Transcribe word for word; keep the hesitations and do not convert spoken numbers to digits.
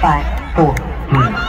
five, four, three.